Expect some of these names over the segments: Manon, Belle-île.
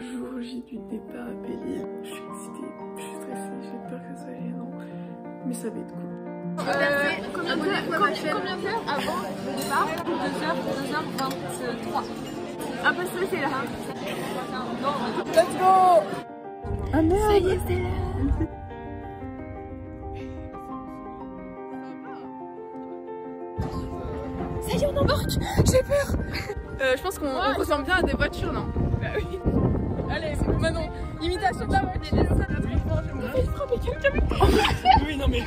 le jour J du départ à Belle-île. Je suis excitée, je suis stressée, j'ai peur que ça soit gênant, mais ça va être cool. Combien d'heures avant le départ? 2h23. Un peu stressée là. Let's go! Ah merde! Ça y est, c'est là! Ça y est, on embarque! J'ai peur! Je pense qu'on ressemble bien à des voitures, non? Bah oui! Allez, c'est bon, Manon! Imitation de la voiture! Non, je me fais frapper quelqu'un avec toi! Oui, non mais...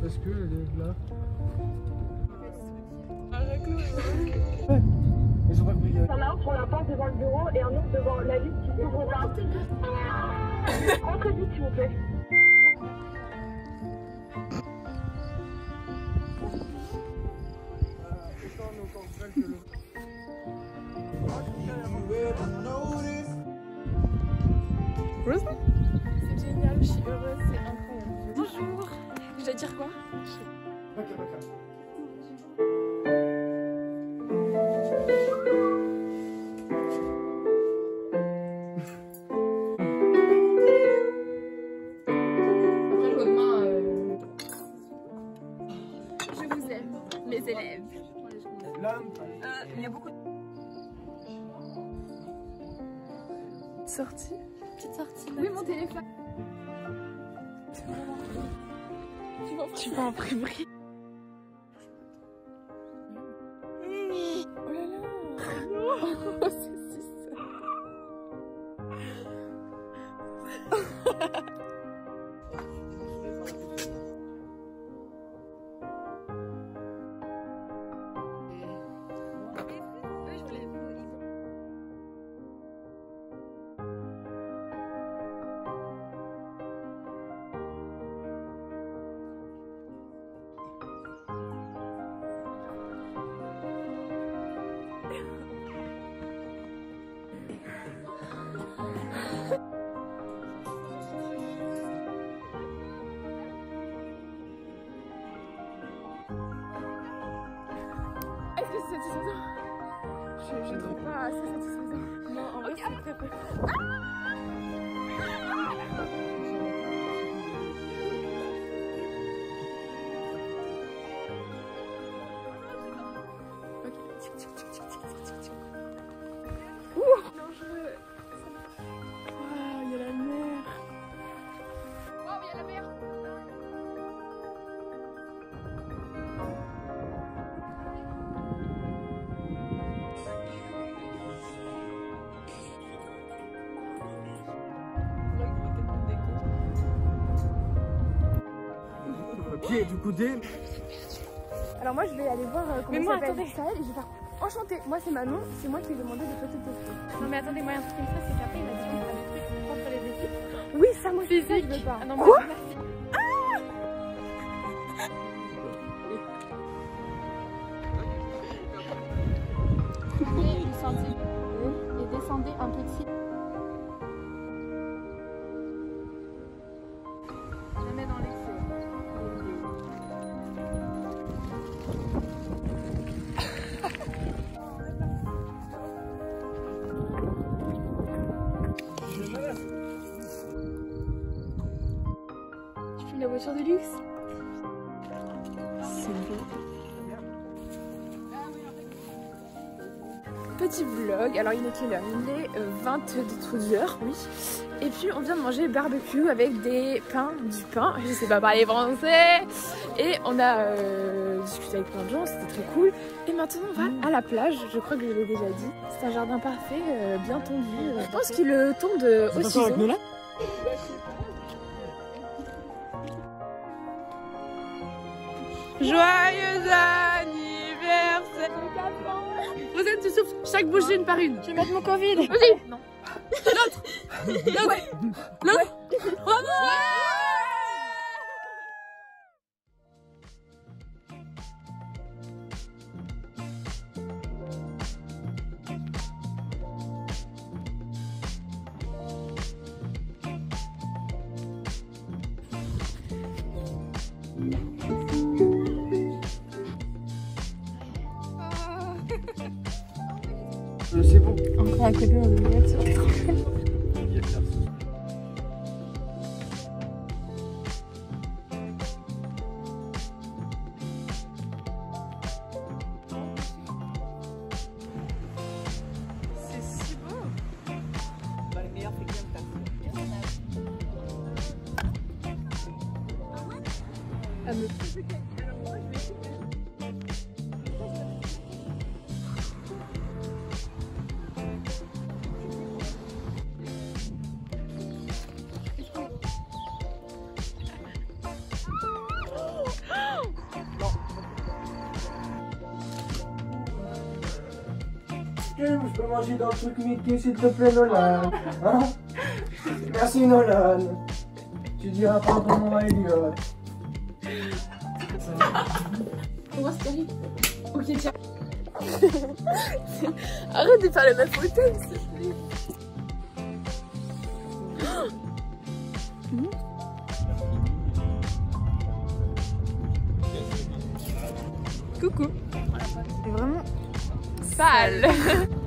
Parce que elle est là. Ouais. Ils sont pas pris. On a un sur la porte devant le bureau et un autre devant la ville qui s'ouvrira. Rentrez vite s'il vous plaît. C'est génial, je suis heureuse, c'est incroyable. Bonjour. Je dois dire quoi? Okay. Je vous aime, mes élèves. Il y a beaucoup de... Sortie? Petite sortie. Oui, mon téléphone. Tu vas en primerie. Oh là là. Oh, c'est ça. Je trouve pas assez satisfaisant. Non, en vrai, c'est très peu. Waouh, il y a la mer. Waouh, il y a la mer. Du coudé. Alors moi je vais aller voir comment ça s'appelle ça et je vais faire enchanté. Moi c'est Manon, c'est moi qui ai demandé des photos de dessus. Non mais attendez, moi un truc comme ça c'est qu'après il m'a dit qu'on avait pris contre les équipes. Oui ça moi c'est ça je veux pas. Ah, non, quoi? Coupez une centième et descendez un petit. Jamais dans les... La voiture de luxe. C'est beau. Petit vlog. Alors il est quelle heure? Il est 22h, oui. Et puis on vient de manger barbecue avec des pains, du pain. Je sais pas parler français. Et on a discuté avec plein de gens, c'était très cool. Et maintenant on va à la plage. Je crois que je l'ai déjà dit. C'est un jardin parfait, bien tondu. Je pense qu'il tombe au ciseau. Joyeux anniversaire! Vous êtes tu souffles chaque bouche d'une par une. Je vais mettre mon Covid. Vas-y. Non. L'autre. L'autre. Bravo. à côté dans une voiture. T'es tranquille. C'est si beau. Bah, le meilleur fait que j'aime pas. Ah mais... Je peux manger dans le truc Mickey, s'il te plaît, Nolan. Hein? Merci, Nolan. Tu diras pas ton nom à Elliot. Comment c'est terrible? Ok, tiens. Arrête de faire la même photo, s'il te plaît. Coucou. C'est vraiment... sale.